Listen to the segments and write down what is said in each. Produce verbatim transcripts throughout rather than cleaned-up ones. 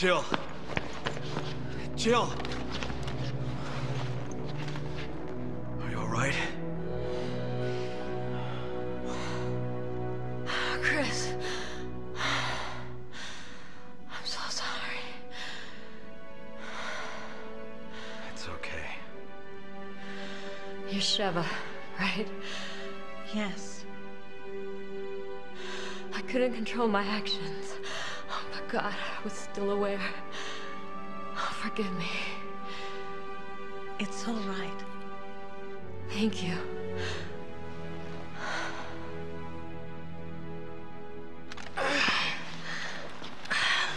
Jill. Jill! Are you all right? Chris. I'm so sorry. It's okay. You're Sheva, right? Yes. I couldn't control my actions. Oh my God, I was still aware. Oh, forgive me. It's all right. Thank you.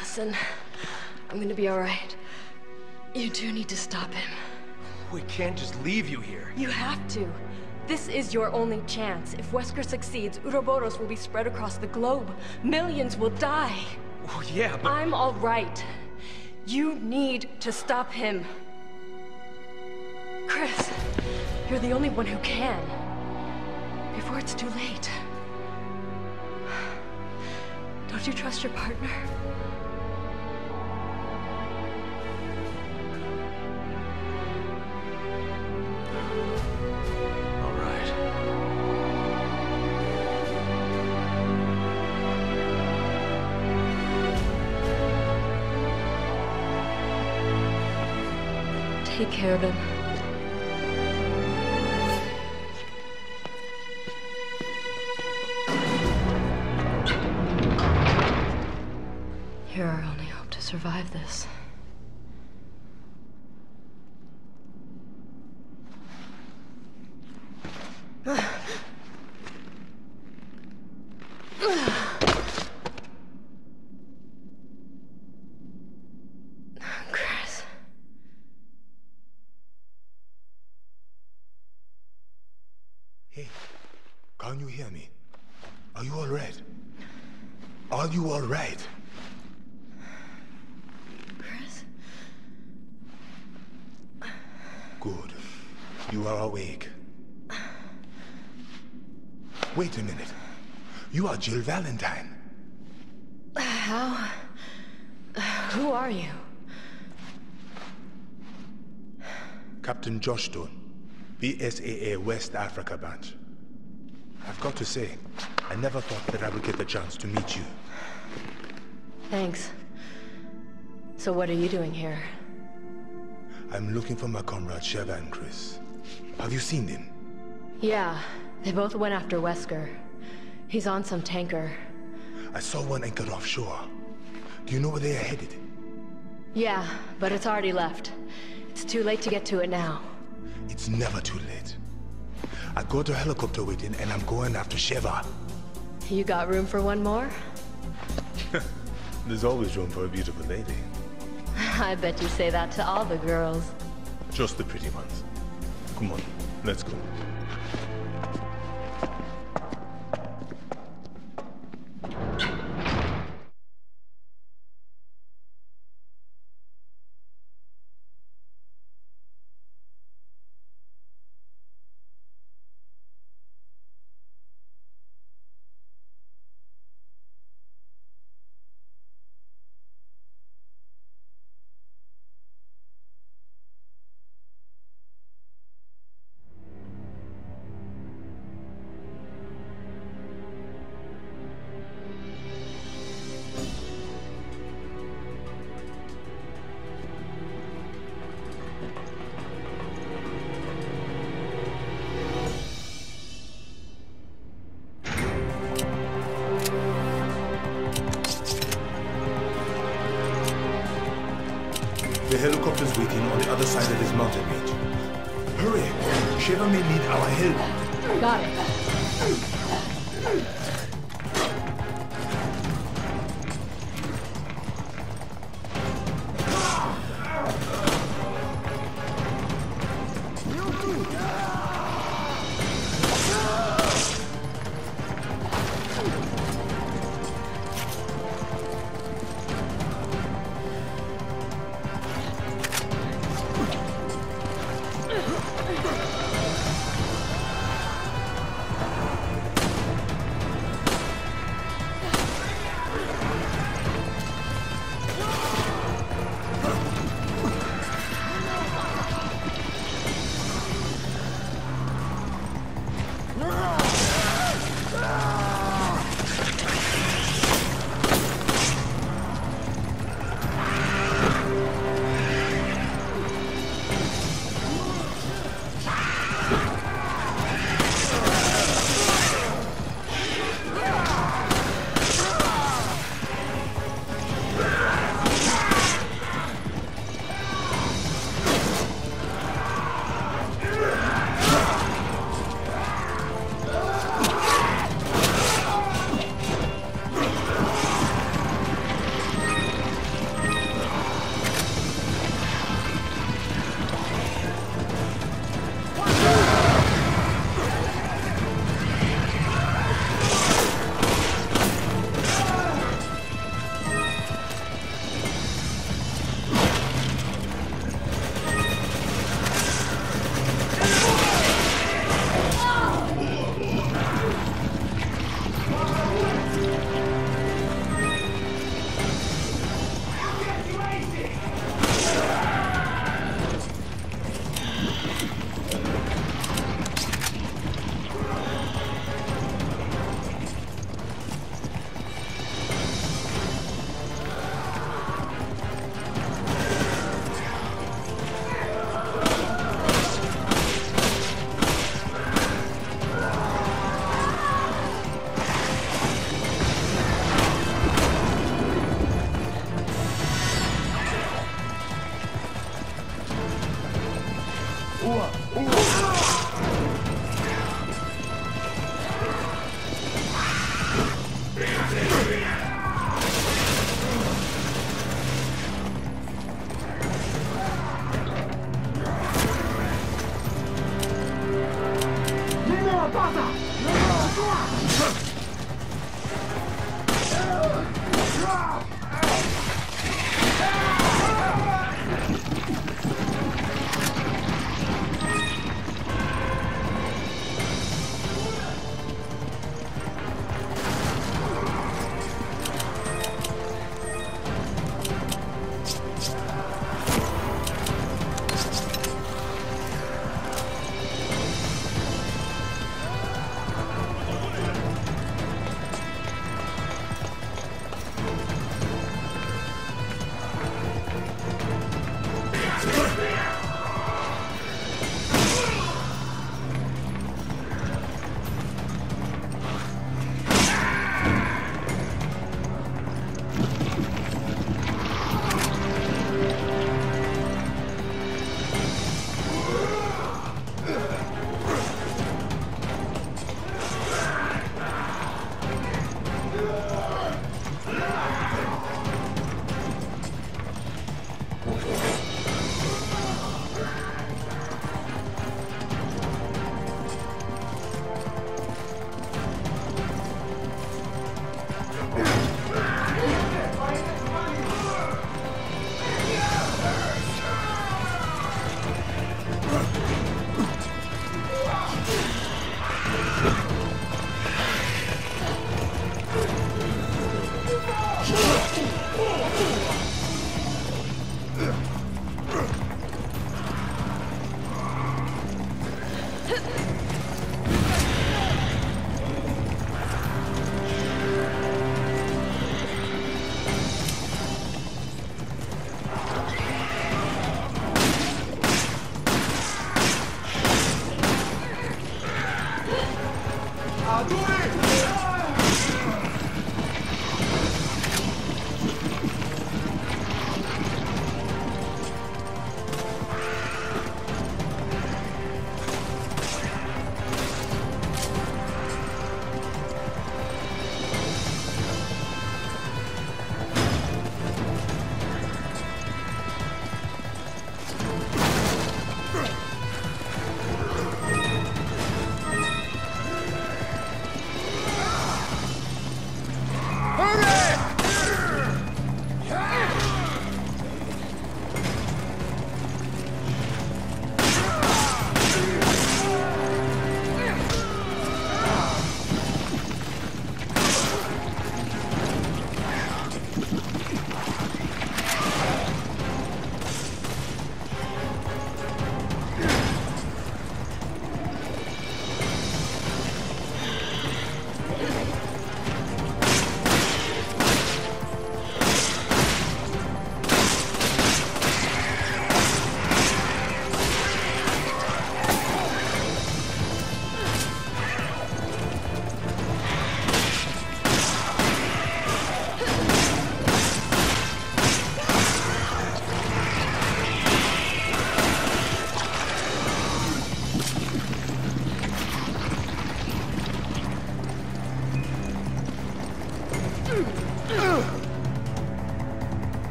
Listen, I'm gonna be all right. You two need to stop him. We can't just leave you here. You have to. This is your only chance. If Wesker succeeds, Uroboros will be spread across the globe. Millions will die. Well, yeah, but... I'm all right. You need to stop him. Chris, you're the only one who can. Before it's too late. Don't you trust your partner? Take care of him. You're our only hope to survive this. Wait a minute. You are Jill Valentine. How? Who are you? Captain Josh Stone, B S A A West Africa branch. I've got to say, I never thought that I would get the chance to meet you. Thanks. So what are you doing here? I'm looking for my comrades Sheva and Chris. Have you seen them? Yeah. They both went after Wesker. He's on some tanker. I saw one anchored offshore. Do you know where they are headed? Yeah, but it's already left. It's too late to get to it now. It's never too late. I got a helicopter waiting and I'm going after Sheva. You got room for one more? There's always room for a beautiful lady. I bet you say that to all the girls. Just the pretty ones. Come on, let's go. Helicopter's waiting on the other side of this mountain range. Hurry! Sheva may need our help. Got it.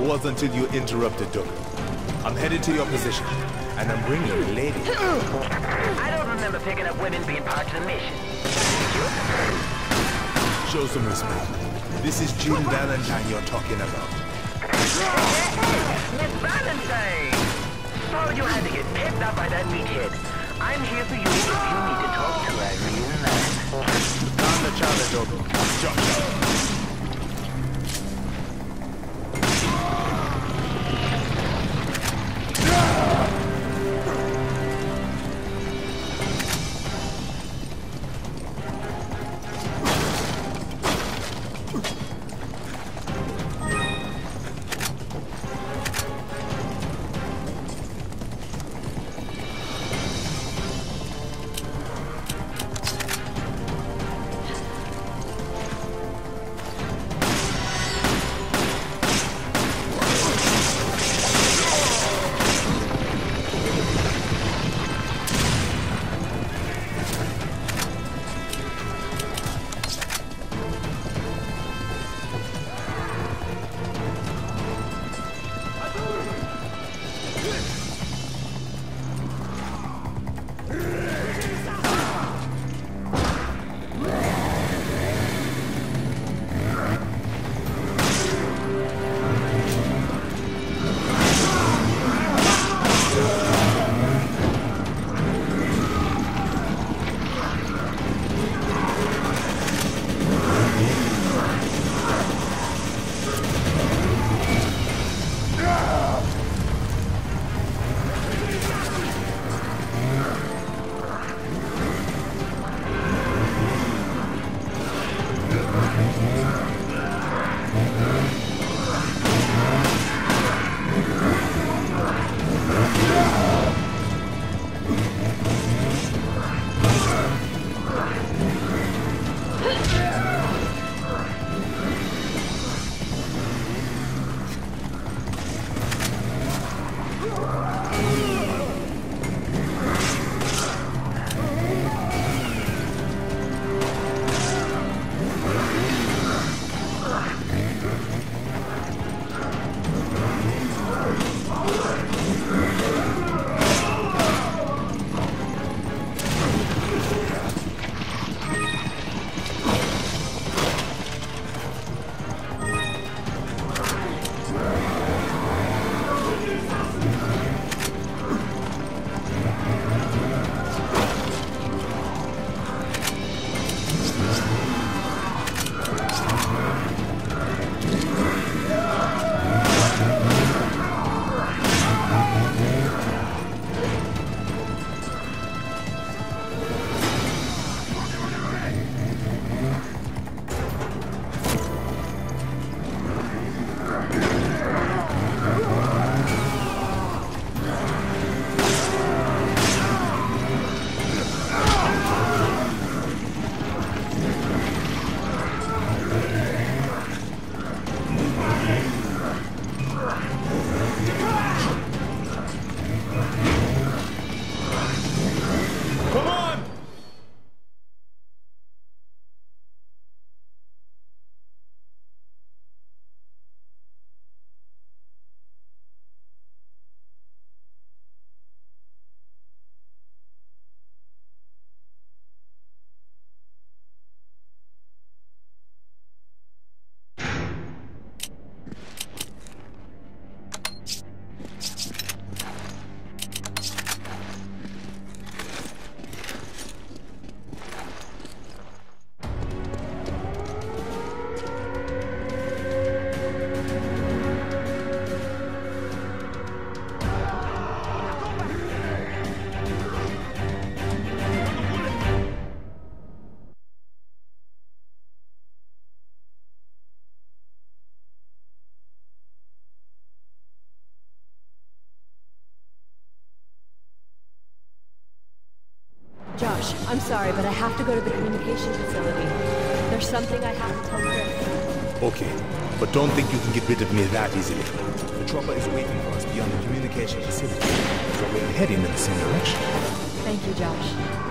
was until you interrupted, Duke. I'm headed to your position, and I'm bringing a lady. I don't remember picking up women being part of the mission. Show some respect. This is June Valentine you're talking about. Miss Valentine! Sorry you had to get picked up by that meathead. I'm here for you if you need to talk to a real man. Down the challenge, Dogo. Jump, jump. Josh, I'm sorry, but I have to go to the communication facility. There's something I have to tell Chris. Okay, but don't think you can get rid of me that easily. The chopper is waiting for us beyond the communication facility, so we're heading in the same direction. Thank you, Josh.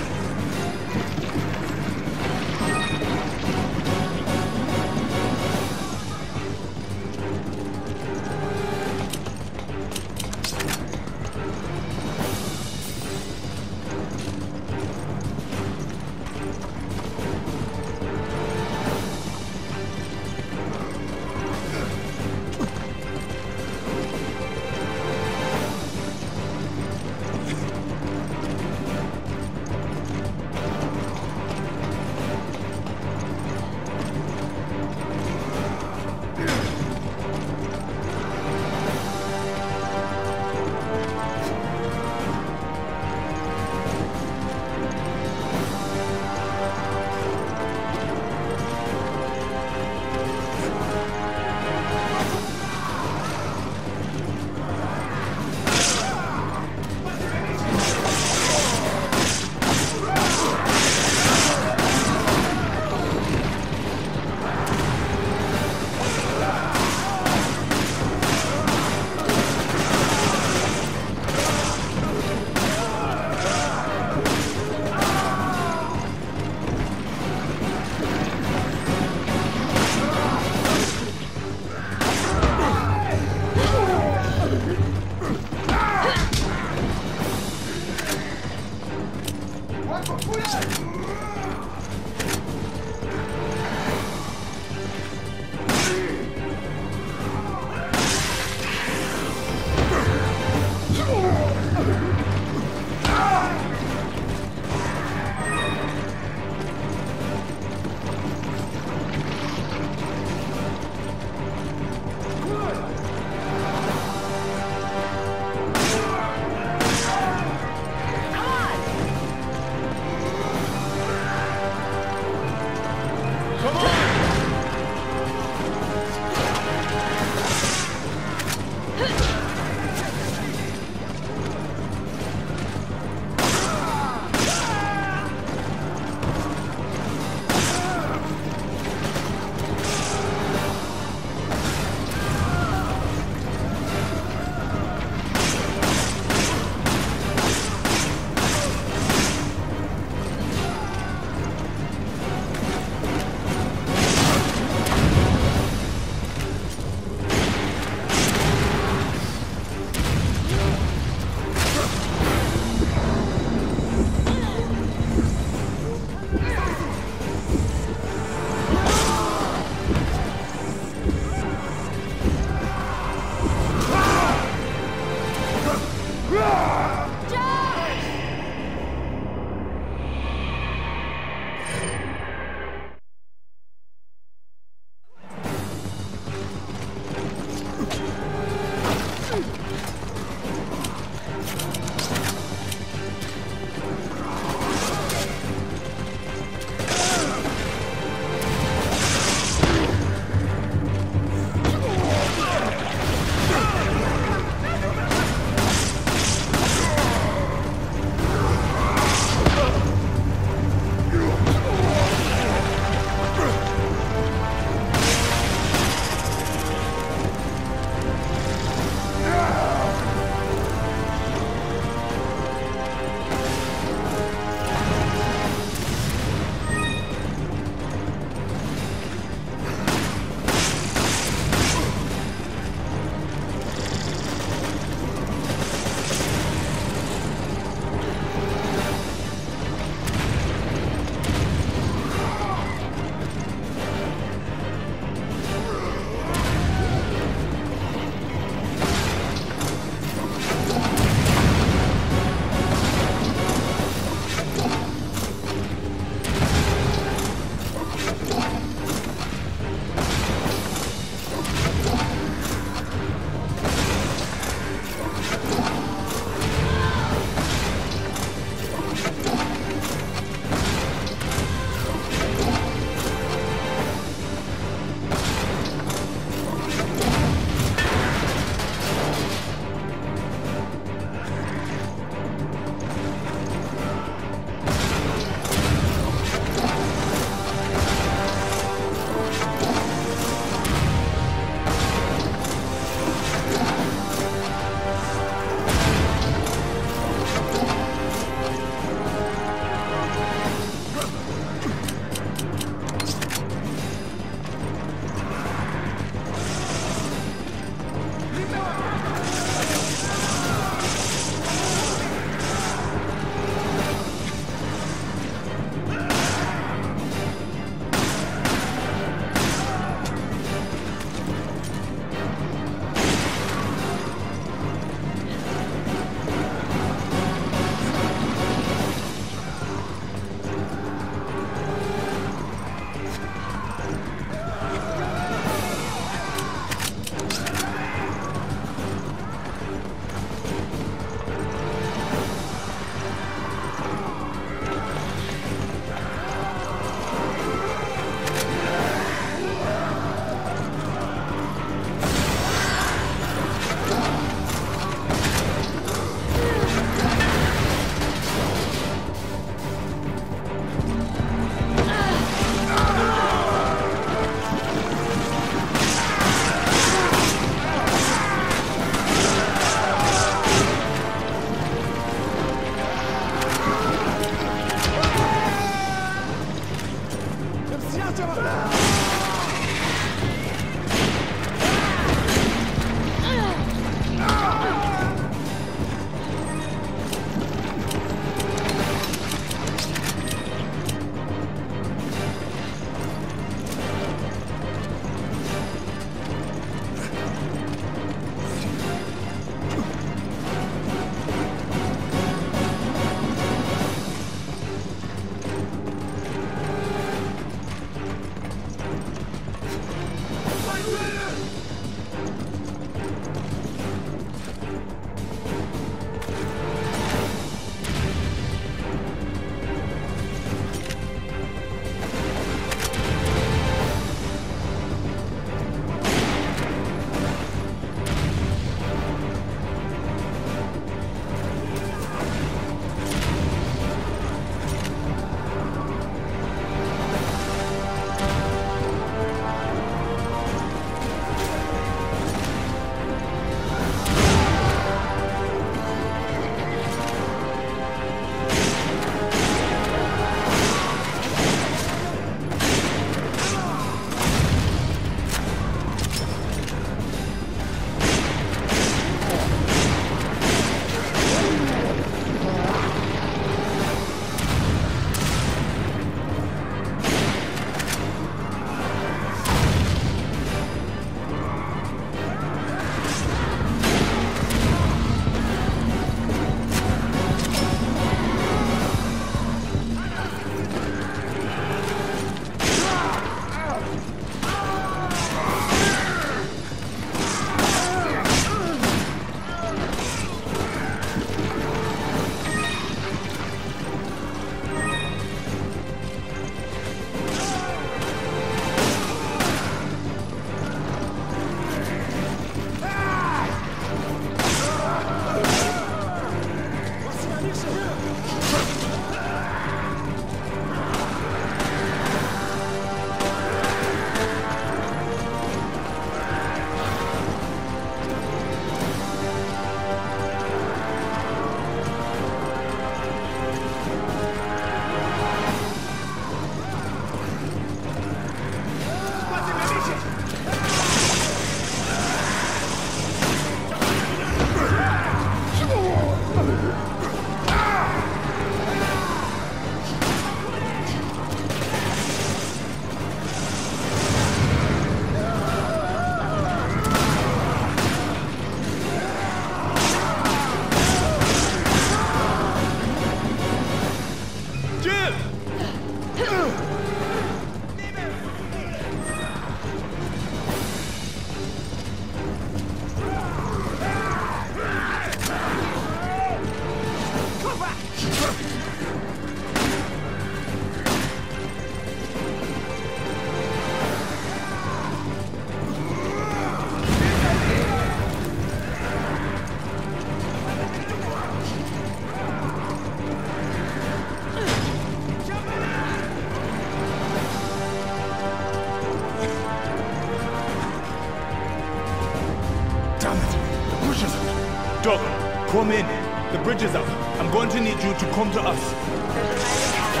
Damn it. The bridge is up. Doc, come in. The bridge is up. I'm going to need you to come to us. There's a man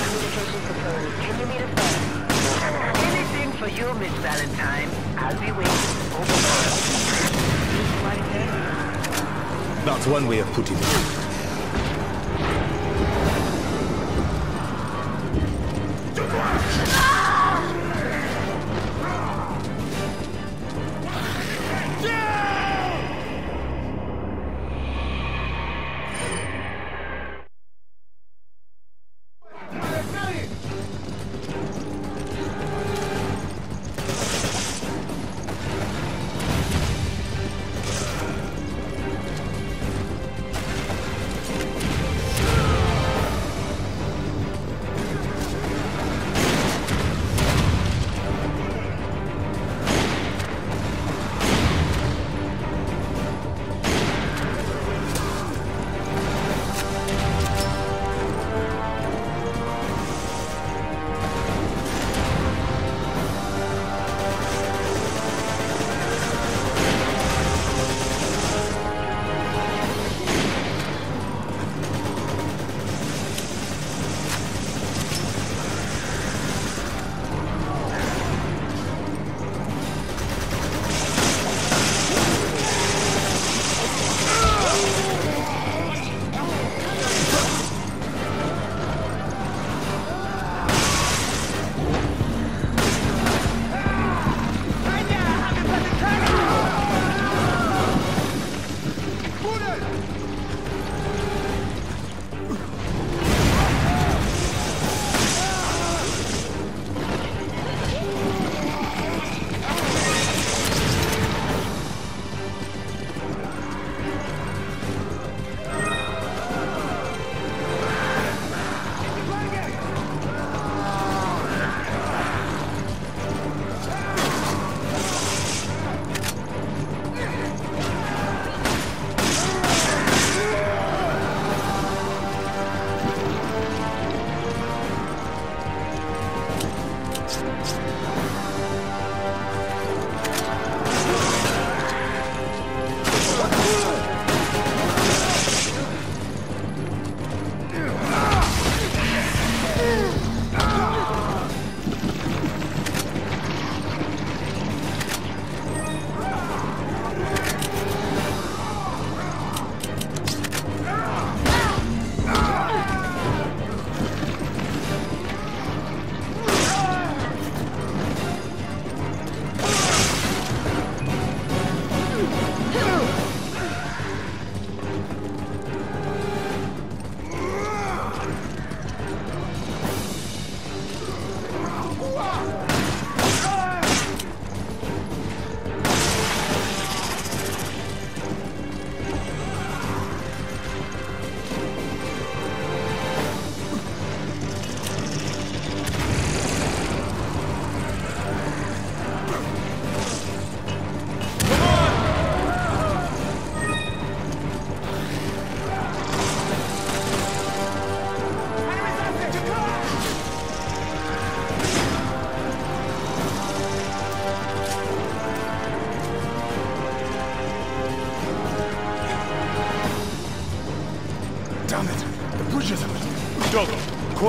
in the communications facility. Can you meet us there? Anything for you, Miss Valentine. I'll be waiting. Over. That's one way of putting it.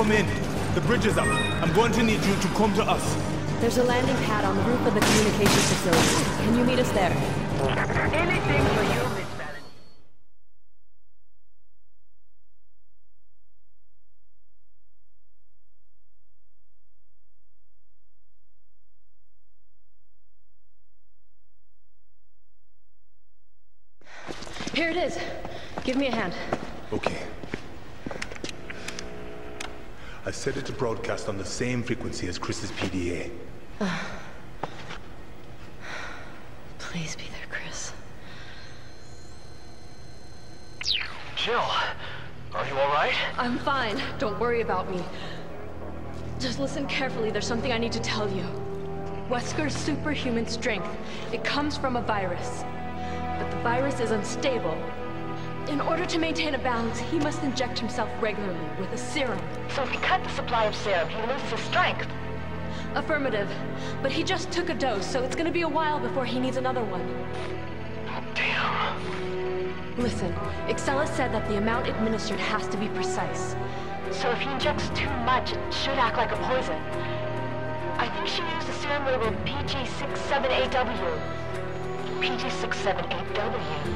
Come in. The bridge is up. I'm going to need you to come to us. There's a landing pad on the roof of the communications facility. Can you meet us there? Anything for you, Miss Valentine. Here it is. Give me a hand. Okay. I set it to broadcast on the same frequency as Chris's P D A. Uh, please be there, Chris. Jill, are you all right? I'm fine. Don't worry about me. Just listen carefully. There's something I need to tell you. Wesker's superhuman strength, it comes from a virus. But the virus is unstable. In order to maintain a balance, he must inject himself regularly with a serum. So if he cut the supply of serum, he loses his strength. Affirmative. But he just took a dose, so it's gonna be a while before he needs another one. Listen, Excella said that the amount administered has to be precise. So if he injects too much, it should act like a poison. I think she used a serum labeled P G six seven A W. P G six seven A W.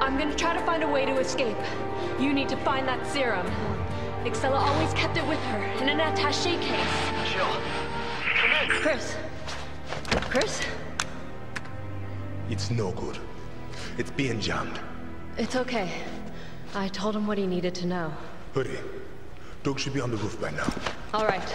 I'm gonna try to find a way to escape. You need to find that serum. Excella always kept it with her, in an attaché case. Sure. Come in. Chris. Chris? It's no good. It's being jammed. It's okay. I told him what he needed to know. Hurry. Doug should be on the roof by now. All right.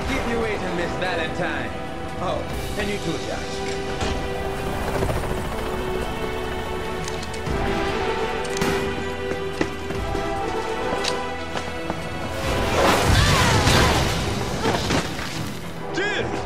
to keep you waiting, Miss Valentine. Oh, and you too, Josh. Dude!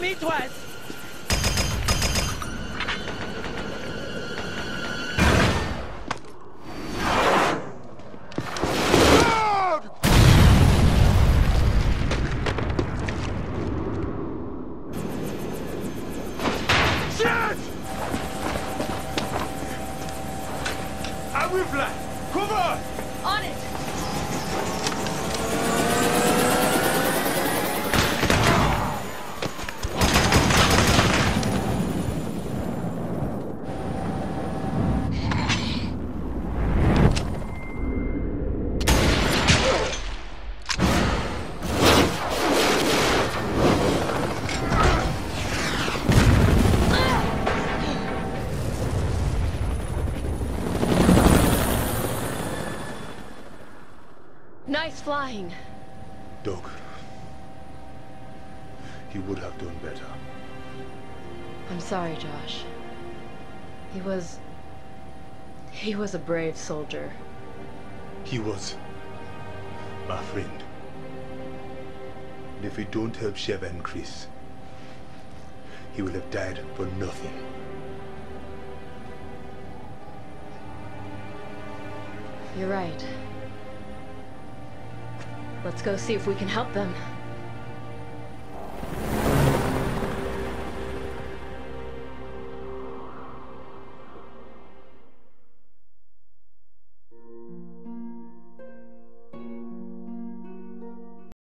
Me twice. Nice flying. Doc, you would have done better. I'm sorry, Josh. He was... He was a brave soldier. He was my friend. And if we don't help Sheva and Chris, he will have died for nothing. You're right. Let's go see if we can help them.